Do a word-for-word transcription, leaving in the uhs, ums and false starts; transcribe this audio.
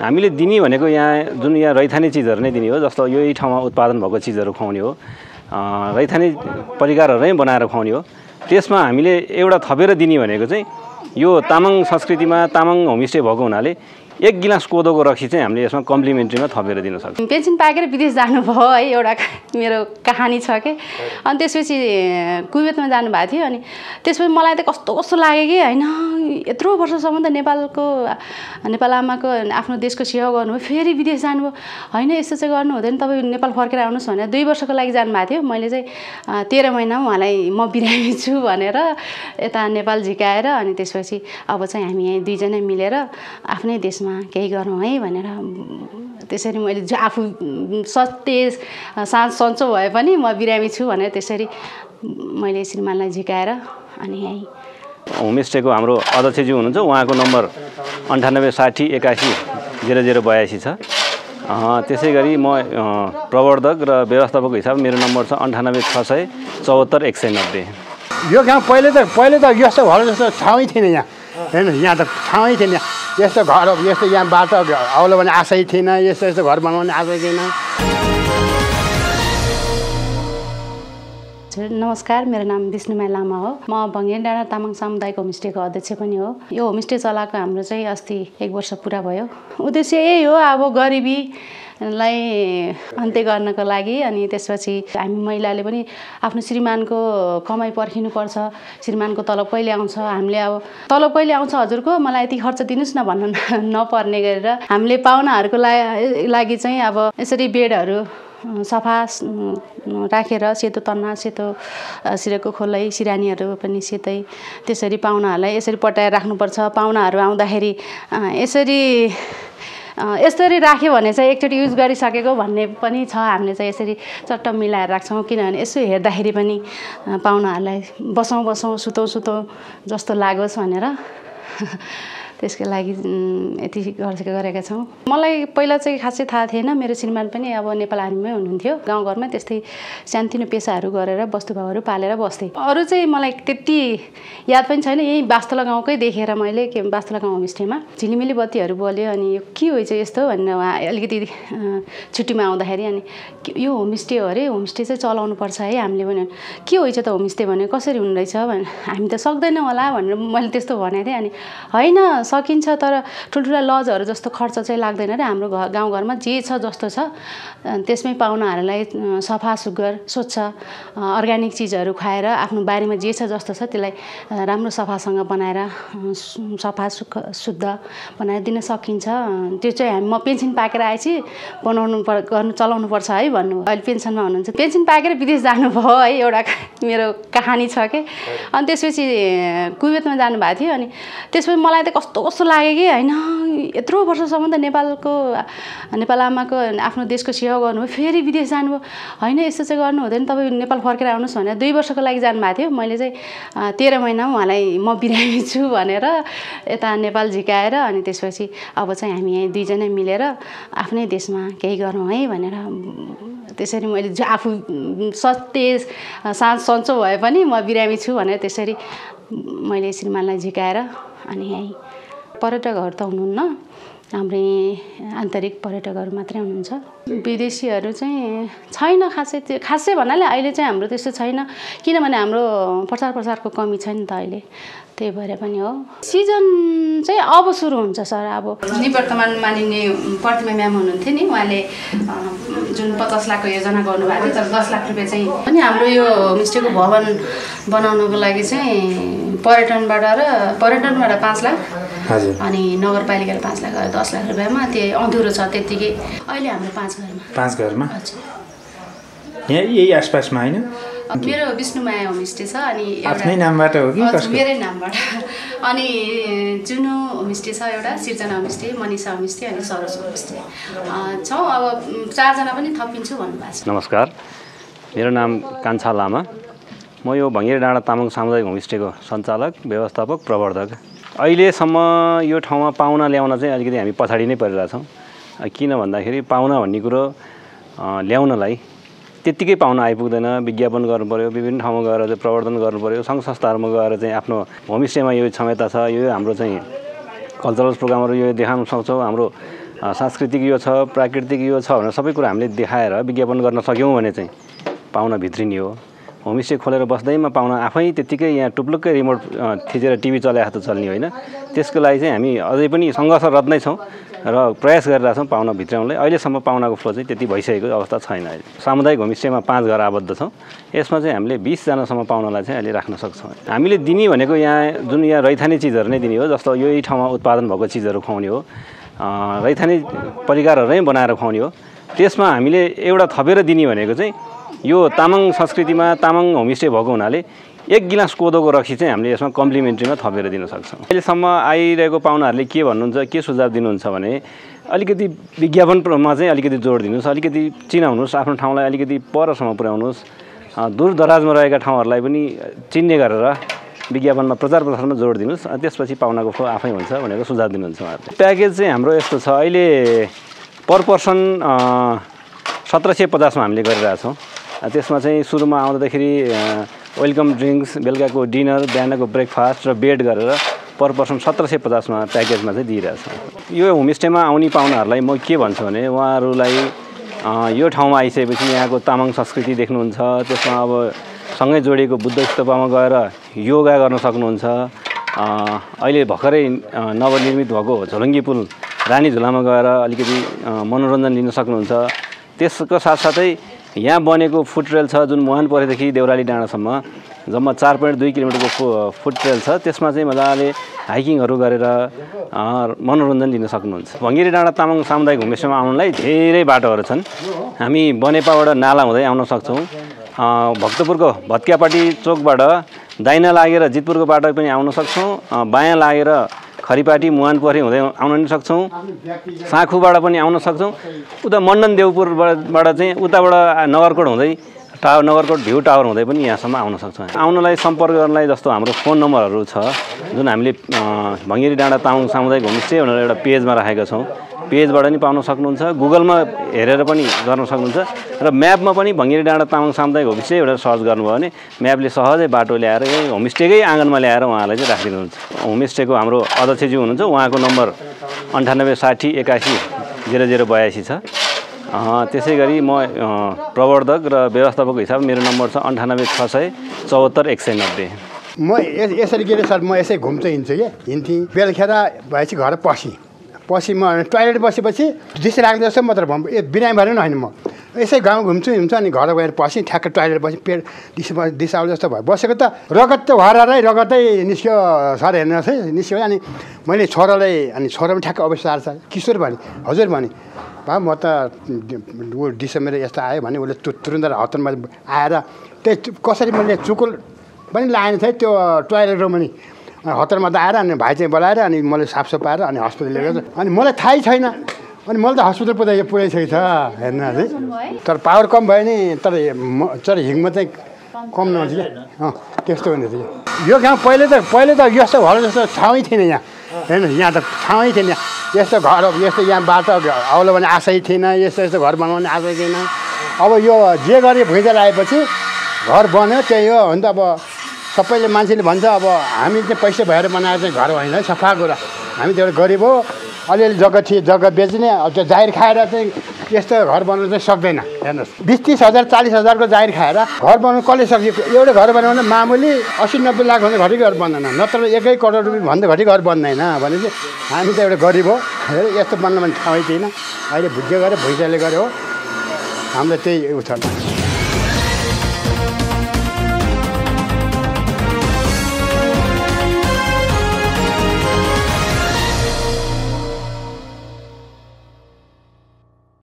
हामीले दिने भनेको यहाँ जुन यहाँ रैथाने चीजहरु नै दिने हो। जस्तो यो ठाउँमा उत्पादन भएको चीजहरु खुवाउने हो, रैथाने परिकारहरु नै बनाएर खुवाउने हो। त्यसमा हामीले एउटा थपेर दिने भनेको चाहिँ यो तामाङ संस्कृतिमा तामाङ होमस्टे भएको हुनाले एक गिलास कोदोको रक्सी चाहिँ हामीले यसमा कम्प्लिमेन्ट्रीमा थपेर दिन सक्छौँ। पेन्सन पाकेर विदेश जानु भयो है, एउटा मेरो कहानी छ के। अनि त्यसपछि कुवेतमा जानुभएको थियो, अनि त्यसपछि मलाई त कस्तो कस्तो लाग्यो कि हैन, यत्रो वर्षसम्म त नेपालको नेपाल आमाको आफ्नो देशको सेवा गर्नुभयो, फेरि विदेश जानुभयो, हैन यस्तो चाहिँ गर्नु हुँदैन, तपाईँ नेपाल फर्केर आउनुहोस् भनेर दुई वर्षको लागि जानुभएको थियो। मैले चाहिँ तेह्र महिनामा उहाँलाई म बिरामी छु भनेर यता नेपाल झिकाएर अनि त्यसपछि अब चाहिँ हामी यहाँ दुईजना मिलेर आफ्नै देशमा केही गरौँ है भनेर त्यसरी मैले आफू सतेज साँझ सन्चो भए पनि म बिरामी छु भनेर त्यसरी मैले श्रीमानलाई झिकाएर अनि यही होमस्टेको हाम्रो अध्यक्षज्यू हुनुहुन्छ, उहाँको नम्बर अन्ठानब्बे साठी एकासी जेरो जेरो बयासी छ। त्यसै गरी म प्रवर्धक र व्यवस्थापकको हिसाब मेरो नम्बर छ अन्ठानब्बे छ सय चौहत्तर एक सय नब्बे। यो गाउँ पहिले त पहिले त यस्तो घर जस्तो ठाउँै थिएन यहाँ, होइन यहाँ त ठाउँै थिएन, यस्तो घर यस्तो यहाँ बाटो आउलो भने आशै थिएन, यस्तो यस्तो घर बनाउने आशै थिएन। नमस्कार, मेरो नाम विष्णुमाय लामा हो, म भंगेडा तामाङ सामुदायिक होमस्टेको अध्यक्ष पनि हो। यो होमस्टे चलाएको हाम्रो चाहिँ अस्ति एक वर्ष पुरा भयो। उद्देश्य यही हो, अब गरिबी लाई अन्त्य गर्नको लागि। अनि त्यसपछि हामी महिलाले पनि आफ्नो श्रीमानको कमाई पर्खिनुपर्छ, श्रीमानको तलब कहिले आउँछ, हामीले अब तलब कहिले आउँछ हजुरको मलाई यति खर्च दिनुहोस् न भन्न नपर्ने गरेर हामीले पाहुनाहरूको लागि चाहिँ अब यसरी बेडहरू सफा राखेर सेतो तन्ना सेतो सिरको खोलै सिरानीहरू पनि सेतै त्यसरी पाहुनाहरूलाई यसरी पटाएर राख्नुपर्छ। पाहुनाहरू आउँदाखेरि यसरी यसरी राख्यो भने चाहिँ एकचोटि युज गरिसकेको भन्ने पनि छ। हामीले चाहिँ यसरी चट्ट मिलाएर राख्छौँ, किनभने यसो हेर्दाखेरि पनि पाहुनाहरूलाई बसौँ बसौँ सुतौँ सुतौँ जस्तो लागोस् भनेर त्यसको लागि यति गरेका छौँ। मलाई पहिला चाहिँ खासै थाहा थिएन, मेरो श्रीमान पनि अब नेपाल आर्मीमै हुनुहुन्थ्यो, गाउँघरमा त्यस्तै सानोतिनो पेसाहरू गरेर वस्तुभावहरू पालेर बस्थे। अरू चाहिँ मलाई त्यति याद पनि छैन, यही बास्तोला गाउँकै देखेर मैले के बास्तोला गाउँ होमस्टेमा झिलिमिली बत्तीहरू बल्यो अनि यो के हो चाहिँ यस्तो भनेर उहाँ अलिकति छुट्टीमा आउँदाखेरि अनि यो होमस्टे हो अरे, होमस्टे चाहिँ चलाउनुपर्छ है हामीले भन्यो। के हो त होमस्टे भन्यो, कसरी हुनु रहेछ भने हामी त सक्दैनौँ होला भनेर मैले त्यस्तो भनेको थिएँ। अनि होइन सकिन्छ, तर ठुल्ठुला लजहरू जस्तो खर्च चाहिँ लाग्दैन र हाम्रो घर गाउँघरमा जे छ जस्तो छ त्यसमै पाहुनाहरूलाई सफा सुग्घर स्वच्छ अर्ग्यानिक चिजहरू खुवाएर आफ्नो बारीमा जे छ जस्तो छ त्यसलाई राम्रो सफासँग बनाएर सफा सुख शुद्ध बनाएर दिन सकिन्छ। त्यो चाहिँ हामी म पेन्सन पाकेर आएपछि बनाउनु गर्नु चलाउनुपर्छ है भन्नु। अहिले पेन्सनमा हुनुहुन्छ, पेन्सन पाकेर विदेश जानुभयो है, एउटा मेरो कहानी छ के। अनि त्यसपछि कुवेतमा जानुभएको थियो, अनि त्यसपछि मलाई त कस्तो कस्तो लाग्यो कि हैन, यत्रो वर्षसम्म त नेपालको नेपाल आमाको आफ्नो देशको सेवा गर्नुभयो, फेरि विदेश जानुभयो, होइन यस्तो चाहिँ गर्नु हुँदैन, तपाईँ नेपाल फर्केर आउनुहोस् भनेर दुई वर्षको लागि जानुभएको थियो। मैले चाहिँ तेह्र महिनामा उहाँलाई म बिरामी छु भनेर यता नेपाल झिकाएर अनि त्यसपछि अब चाहिँ हामी यहाँ दुईजना मिलेर आफ्नै देशमा केही गरौँ है भनेर त्यसरी मैले आफू सतेज साँझ सन्चो भए पनि म बिरामी छु भनेर त्यसरी मैले श्रीमानलाई झिकाएर अनि यही। पर्यटकहरू त हुनुहुन्न, हाम्रै आन्तरिक पर्यटकहरू मात्रै हुनुहुन्छ, विदेशीहरू चाहिँ छैन खासै। त्यो खासै भन्नाले अहिले चाहिँ हाम्रो त्यस्तो छैन, किनभने हाम्रो प्रचार प्रसारको कमी छ नि त अहिले, त्यही भएर पनि हो। सिजन चाहिँ अब सुरु हुन्छ सर, अब निवर्तमान मानिने प्रतिमा म्याम हुनुहुन्थ्यो नि, उहाँले जुन पचास लाखको योजना गर्नुभएको थियो, तर दस लाख रुपियाँ चाहिँ अनि हाम्रो यो होमस्टेको भवन बनाउनुको लागि चाहिँ पर्यटनबाट र पर्यटनबाट पाँच लाख अनि नगरपालिकाले पाँच लाख दस लाख रुपियाँमा त्यो अधुरो छ त्यत्तिकै। अहिले हाम्रो पाँच घरमा पाँच घरमा यहाँ यही आसपासमा होइन, मेरो विष्णुमाया होमस्टे छ अनि आफ्नै नामबाट हो कि कसको मेरै नामबाट, अनि जुनो होमस्टे छ एउटा, सृजना होमस्टे, मनिषा होमस्टे अनि सरोज होमस्टे छौँ। अब चारजना पनि थपिन्छु भन्नुभएको छ। नमस्कार, मेरो नाम कान्छा लामा, म यो भङ्गेडा डाँडा तामाङ सामुदायिक होमस्टेको सञ्चालक व्यवस्थापक प्रवर्धक। अहिलेसम्म यो ठाउँमा पाहुना ल्याउन चाहिँ अलिकति हामी पछाडि नै परिरहेछौँ, किन भन्दाखेरि पाहुना भन्ने कुरो ल्याउनलाई त्यत्तिकै पाहुना आइपुग्दैन, विज्ञापन गर्नुपऱ्यो, विभिन्न ठाउँमा गएर चाहिँ प्रवर्धन गर्नुपऱ्यो, सङ्घ संस्थाहरूमा गएर चाहिँ आफ्नो होमस्टेमा यो क्षमता छ, यो हाम्रो चाहिँ कल्चरल प्रोग्रामहरू यो देखाउन सक्छौँ, हाम्रो सांस्कृतिक यो छ, प्राकृतिक यो छ भनेर सबै कुरा हामीले देखाएर विज्ञापन गर्न सक्यौँ भने चाहिँ पाहुना भित्रिने हो। होमस्टे खोलेर बस्दैमा पाहुना आफै त्यतिकै यहाँ टुप्लुक्कै रिमोट थिचेर टिभी चलाएको त चल्ने होइन। त्यसको लागि चाहिँ हामी अझै पनि सङ्घर्षरत नै छौँ र प्रयास गरिरहेछौँ पाहुना भित्राउनलाई। अहिलेसम्म पाहुनाको फ्लो चाहिँ त्यति भइसकेको अवस्था छैन। अहिले सामुदायिक होमस्टेमा पाँच घर आबद्ध छौँ। यसमा चाहिँ हामीले बीसजनासम्म पाहुनालाई चाहिँ अहिले राख्न सक्छौँ। हामीले दिने भनेको यहाँ जुन यहाँ रैथाने चिजहरू नै दिने हो, जस्तो यही ठाउँमा उत्पादन भएको चिजहरू खुवाउने हो, रैथाने परिकारहरू नै बनाएर खुवाउने हो। त्यसमा हामीले एउटा थपेर दिने भनेको चाहिँ यो तामाङ संस्कृतिमा तामाङ होमस्टे भएको हुनाले एक गिलास कोदोको रक्सी चाहिँ हामीले यसमा कम्प्लिमेन्ट्रीमा थपेर दिन सक्छौँ। अहिलेसम्म आइरहेको पाहुनाहरूले के भन्नुहुन्छ, के सुझाव दिनुहुन्छ भने अलिकति विज्ञापनमा चाहिँ अलिकति जोड दिनुहोस्, अलिकति चिनाउनुहोस्, आफ्नो ठाउँलाई अलिकति परसम्म पुर्याउनुहोस्, दूर दराजमा रहेका ठाउँहरूलाई पनि चिन्ने गरेर विज्ञापनमा प्रचार प्रसारमा जोड दिनुहोस्, अनि त्यसपछि पाहुनाको फ्लो आफै हुन्छ भनेर सुझाव दिनुहुन्छ उहाँहरूले। प्याकेज चाहिँ हाम्रो यस्तो छ, अहिले पर पर्सन सत्र सय पचासमा हामीले गरिरहेछौँ। त्यसमा चाहिँ सुरुमा आउँदाखेरि वेलकम ड्रिङ्क्स, बेलुकाको डिनर, बिहानको ब्रेकफास्ट र बेड गरेर पर पर्सन सत्र सय पचासमा प्याकेजमा चाहिँ दिइरहेछ। यो होमस्टेमा आउने पाहुनाहरूलाई म के भन्छु भने उहाँहरूलाई यो ठाउँमा आइसकेपछि यहाँको तामाङ संस्कृति देख्नुहुन्छ, त्यसमा अब सँगै जोडिएको बुद्ध स्तूपमा गएर योगा गर्न सक्नुहुन्छ। अहिले भर्खरै नवनिर्मित भएको झोलुङ्गी पुल रानी झोलामा गएर अलिकति मनोरञ्जन लिन सक्नुहुन्छ। त्यसको साथसाथै यहाँ बनेको फुट ट्रेल छ, जुन मुहानपरीदेखि देउराली डाँडासम्म जम्मा चार पोइन्ट दुई किलोमिटरको फु फुट ट्रेल छ। त्यसमा चाहिँ मजाले हाइकिङहरू गरेर मनोरञ्जन लिन सक्नुहुन्छ। भंगेडा डाँडा तामाङ सामुदायिक होमस्टेमा आउनलाई धेरै बाटोहरू छन्। हामी बनेपाबाट नाला हुँदै आउन सक्छौँ, भक्तपुरको भत्क्यापाटी चोकबाट दाहिना लागेर जितपुरको बाटो पनि आउन सक्छौँ, बायाँ लागेर खरीपाटी मुहानपरी हुँदै आउन नि सक्छौँ, साखूबाट पनि आउन सक्छौँ। उता मन्दन देउपुरबाट चाहिँ उताबाट नगरकोट हुँदै टावर नगरकोट भ्यू टावर हुँदै पनि यहाँसम्म आउन सक्छौँ। आउनलाई सम्पर्क गर्नलाई जस्तो हाम्रो फोन नम्बरहरू छ, जुन हामीले भंगेडा डाँडा तामाङ सामुदायिक होमस्टे भनेर एउटा पेजमा राखेका छौँ। पेजबाट नि पाउन सक्नुहुन्छ, गुगलमा हेरेर पनि गर्न सक्नुहुन्छ, र म्यापमा पनि भंगेडा डाँडा तामाङ सामुदायिक होमस्टे एउटा सर्च गर्नुभयो भने म्यापले सहजै बाटो ल्याएर यही होमस्टेकै आँगनमा ल्याएर उहाँलाई चाहिँ राखिदिनुहुन्छ। होमस्टेको हाम्रो अध्यक्षज्यू हुनुहुन्छ, उहाँको नम्बर अन्ठानब्बे साठी एकासी जेरो जेरो बयासी छ। त्यसै गरी म प्रवर्धक र व्यवस्थापकको हिसाबले मेरो नम्बर छ अन्ठानब्बे छ सय चौहत्तर एक सय नब्बे। म यसरी के सर म यसै घुम्छ हिँड्छु क्या, हिँड्थेँ बेलखेर भएपछि घर पसेँ पछि म टोयलेट बसेपछि दिसै लाग्दो रहेछ, म तर ए बिरामी भएर पनि होइन, म यसै गाउँ घुम्छु हिँड्छु अनि घर गएर पसेँ ठ्याक्क टोयलेट बसेँ, पेट दिस दिस आउँ जस्तो भयो। बसेको त रगत त हराएरै रगतै निस्क्यो सर, हेर्नुहोस् है निस्क्यो। अनि मैले छोरालाई अनि छोरा पनि ठ्याक्क अवस्था आएर किशोर भने हजुर भने भा म त ऊ डिसेम्बर यस्तो आयो भने उसले तु तुरुन्त हतनमा आएर त्यही कसरी मैले चुकुल पनि लाएन थिएँ त्यो टोयलेट रुममा नि, अनि हतारमा त आएर अनि भाइ चाहिँ बोलाएर अनि मैले साफसुफ पाएर अनि हस्पिटल लिएर अनि मलाई थाहै छैन, अनि मैले त हस्पिटल पुऱ्याइ पुऱ्याइसकेको छ हेर्न है। तर पावर कम भयो नि, तर म तर हिङमा चाहिँ कम नहुन्छ क्या, अँ त्यस्तो हुने थियो। यो गाउँ पहिले त पहिले त यस्तो घर जस्तो ठाउँै थिएन यहाँ, हेर्नु यहाँ त ठाउँै थिएन, यस्तो घर यस्तो यहाँ बाटो आउलो भने आशै थिएन, यस्तो यस्तो घर बनाउने आशै थिएन। अब यो जे गरी भुइँचालो आएपछि घर बन्यो त्यही हो हो नि त। अब सबैले मान्छेले भन्छ अब हामी चाहिँ पैसा भएर बनाएर चाहिँ घर होइन है, सफा कुरा हामी त एउटा गरिब हो, अलिअलि जग्गा थिए जग्गा बेच्ने, अब त्यो जाहिर खाएर चाहिँ यस्तो घर बनाउनु चाहिँ सक्दैन। हेर्नुहोस् बिस तिस हजार चालिस हजारको जाहिर खाएर घर बनाउनु कसले सक्यो, एउटा घर बनाउनु मामुली असी नब्बे लाख भन्दा घरि घर बन्दैन, नत्र एकै करोड रुपियाँ भन्दा घरि घर बन्दैन। भने चाहिँ हामी त एउटा गरिब हो, यस्तो बन्न भने ठाउँै थिएन। अहिले भुज्यो गऱ्यो भुइँचालोले गऱ्यो हो, हामीलाई त्यही उठाउनु